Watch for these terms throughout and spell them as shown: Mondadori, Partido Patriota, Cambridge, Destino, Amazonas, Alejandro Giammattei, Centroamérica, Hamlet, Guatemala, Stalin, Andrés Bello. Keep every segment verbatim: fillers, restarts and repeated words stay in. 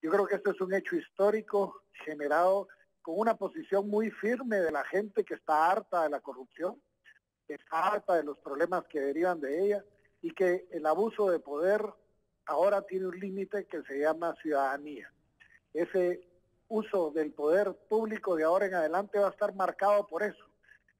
Yo creo que esto es un hecho histórico generado con una posición muy firme de la gente que está harta de la corrupción, que está harta de los problemas que derivan de ella y que el abuso de poder ahora tiene un límite que se llama ciudadanía. Ese uso del poder público de ahora en adelante va a estar marcado por eso.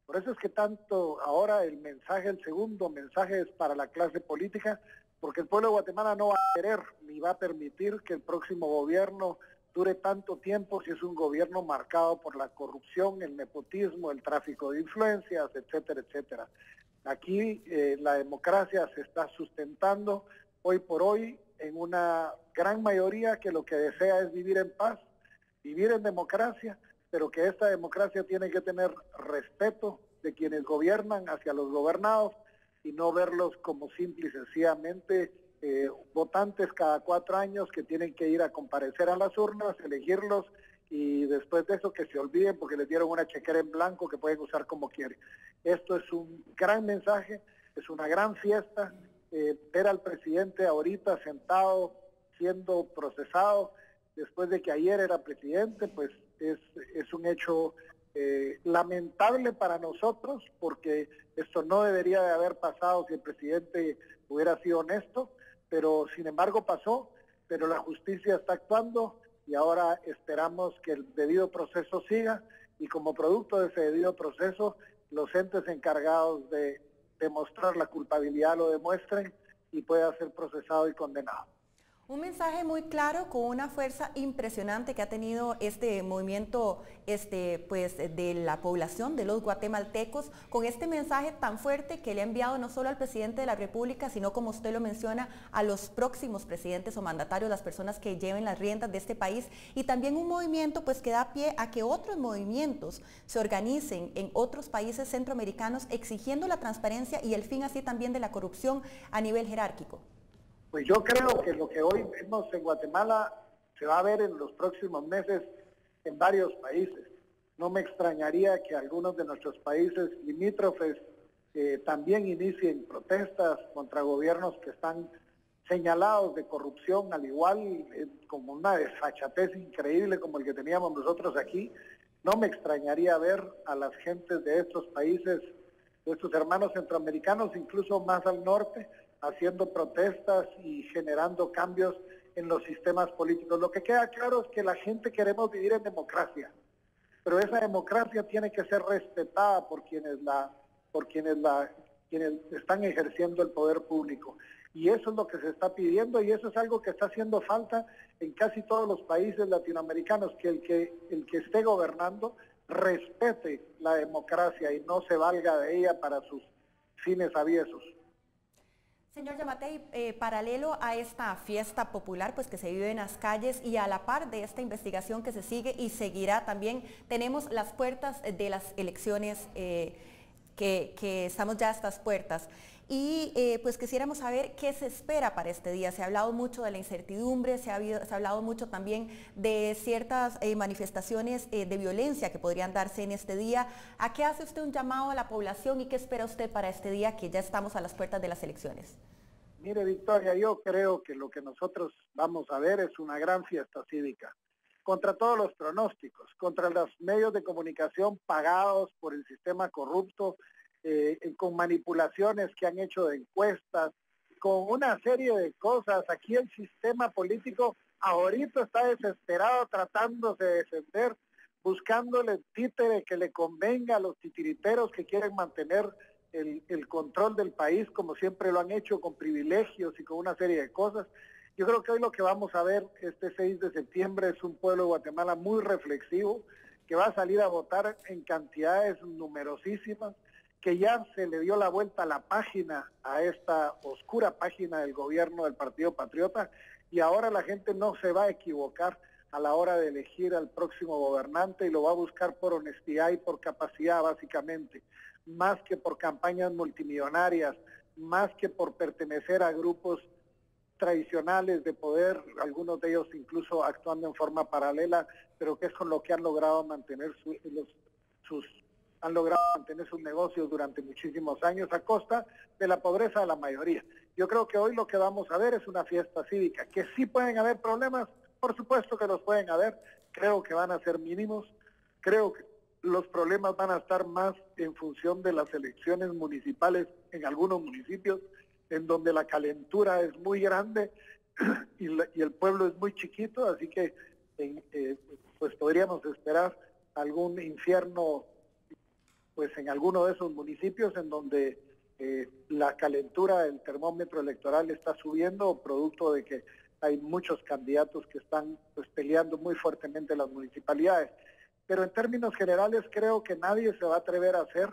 Por eso es que tanto ahora el mensaje, el segundo mensaje es para la clase política, porque el pueblo de Guatemala no va a querer ni va a permitir que el próximo gobierno dure tanto tiempo si es un gobierno marcado por la corrupción, el nepotismo, el tráfico de influencias, etcétera, etcétera. Aquí eh, la democracia se está sustentando hoy por hoy en una gran mayoría que lo que desea es vivir en paz, vivir en democracia, pero que esta democracia tiene que tener respeto de quienes gobiernan hacia los gobernados y no verlos como simple y sencillamente eh, votantes cada cuatro años que tienen que ir a comparecer a las urnas, elegirlos y después de eso que se olviden porque les dieron una chequera en blanco que pueden usar como quieren. Esto es un gran mensaje, es una gran fiesta. Eh, ver al presidente ahorita sentado, siendo procesado, después de que ayer era presidente, pues es, es un hecho eh, lamentable para nosotros, porque esto no debería de haber pasado si el presidente hubiera sido honesto, pero sin embargo pasó, pero la justicia está actuando y ahora esperamos que el debido proceso siga y como producto de ese debido proceso, los entes encargados de demostrar la culpabilidad lo demuestren y pueda ser procesado y condenado. Un mensaje muy claro con una fuerza impresionante que ha tenido este movimiento este, pues, de la población, de los guatemaltecos, con este mensaje tan fuerte que le ha enviado no solo al presidente de la República, sino como usted lo menciona, a los próximos presidentes o mandatarios, las personas que lleven las riendas de este país, y también un movimiento pues, que da pie a que otros movimientos se organicen en otros países centroamericanos exigiendo la transparencia y el fin así también de la corrupción a nivel jerárquico. Pues yo creo que lo que hoy vemos en Guatemala se va a ver en los próximos meses en varios países. No me extrañaría que algunos de nuestros países limítrofes eh, también inicien protestas contra gobiernos que están señalados de corrupción, al igual eh, como una desfachatez increíble como el que teníamos nosotros aquí. No me extrañaría ver a las gentes de estos países, de estos hermanos centroamericanos, incluso más al norte, haciendo protestas y generando cambios en los sistemas políticos. Lo que queda claro es que la gente queremos vivir en democracia, pero esa democracia tiene que ser respetada por quienes la, por quienes la, quienes están ejerciendo el poder público. Y eso es lo que se está pidiendo y eso es algo que está haciendo falta en casi todos los países latinoamericanos, que el que, el que esté gobernando respete la democracia y no se valga de ella para sus fines aviesos. Señor Giammattei, eh, paralelo a esta fiesta popular pues, que se vive en las calles y a la par de esta investigación que se sigue y seguirá también, tenemos las puertas de las elecciones eh, que, que estamos ya a estas puertas. Y eh, pues quisiéramos saber qué se espera para este día. Se ha hablado mucho de la incertidumbre, se ha, habido, se ha hablado mucho también de ciertas eh, manifestaciones eh, de violencia que podrían darse en este día. ¿A qué hace usted un llamado a la población y qué espera usted para este día que ya estamos a las puertas de las elecciones? Mire, Victoria, yo creo que lo que nosotros vamos a ver es una gran fiesta cívica. Contra todos los pronósticos, contra los medios de comunicación pagados por el sistema corrupto, Eh, con manipulaciones que han hecho de encuestas, con una serie de cosas. Aquí el sistema político ahorita está desesperado tratándose de defender, buscándole el títere que le convenga a los titiriteros que quieren mantener el, el control del país, como siempre lo han hecho, con privilegios y con una serie de cosas. Yo creo que hoy lo que vamos a ver este seis de septiembre es un pueblo de Guatemala muy reflexivo, que va a salir a votar en cantidades numerosísimas, que ya se le dio la vuelta a la página, a esta oscura página del gobierno del Partido Patriota, y ahora la gente no se va a equivocar a la hora de elegir al próximo gobernante y lo va a buscar por honestidad y por capacidad básicamente, más que por campañas multimillonarias, más que por pertenecer a grupos tradicionales de poder, algunos de ellos incluso actuando en forma paralela, pero que es con lo que han logrado mantener su, los, sus... han logrado mantener sus negocios durante muchísimos años a costa de la pobreza de la mayoría. Yo creo que hoy lo que vamos a ver es una fiesta cívica, que sí pueden haber problemas, Por supuesto que los pueden haber, creo que van a ser mínimos, creo que los problemas van a estar más en función de las elecciones municipales en algunos municipios, en donde la calentura es muy grande y, la, y el pueblo es muy chiquito, así que en, eh, pues podríamos esperar algún infierno pues en alguno de esos municipios en donde eh, la calentura del termómetro electoral está subiendo, producto de que hay muchos candidatos que están pues, peleando muy fuertemente las municipalidades. Pero en términos generales creo que nadie se va a atrever a hacer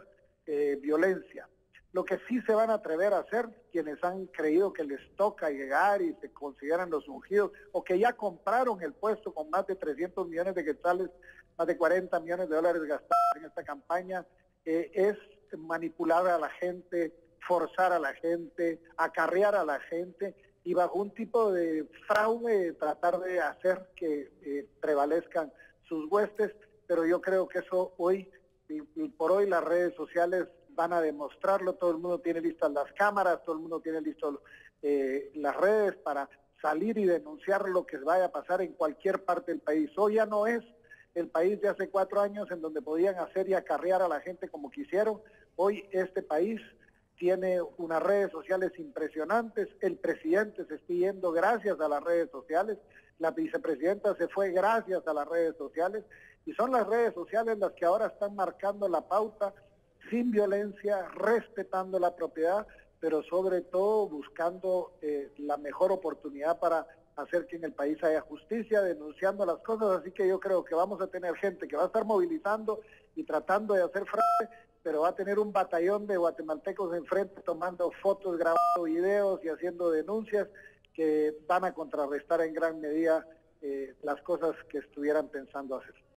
eh, violencia. Lo que sí se van a atrever a hacer, quienes han creído que les toca llegar y se consideran los ungidos, o que ya compraron el puesto con más de trescientos millones de quetzales, más de cuarenta millones de dólares gastados en esta campaña, eh, es manipular a la gente, forzar a la gente, acarrear a la gente, y bajo un tipo de fraude tratar de hacer que eh, prevalezcan sus huestes, pero yo creo que eso hoy, y, y por hoy las redes sociales van a demostrarlo, todo el mundo tiene listas las cámaras, todo el mundo tiene listas eh, las redes para salir y denunciar lo que vaya a pasar en cualquier parte del país. Hoy ya no es el país de hace cuatro años en donde podían hacer y acarrear a la gente como quisieron, hoy este país tiene unas redes sociales impresionantes, el presidente se está yendo gracias a las redes sociales, la vicepresidenta se fue gracias a las redes sociales, y son las redes sociales las que ahora están marcando la pauta, sin violencia, respetando la propiedad, pero sobre todo buscando eh, la mejor oportunidad para hacer que en el país haya justicia, denunciando las cosas, así que yo creo que vamos a tener gente que va a estar movilizando y tratando de hacer frente, pero va a tener un batallón de guatemaltecos enfrente tomando fotos, grabando videos y haciendo denuncias que van a contrarrestar en gran medida eh, las cosas que estuvieran pensando hacer.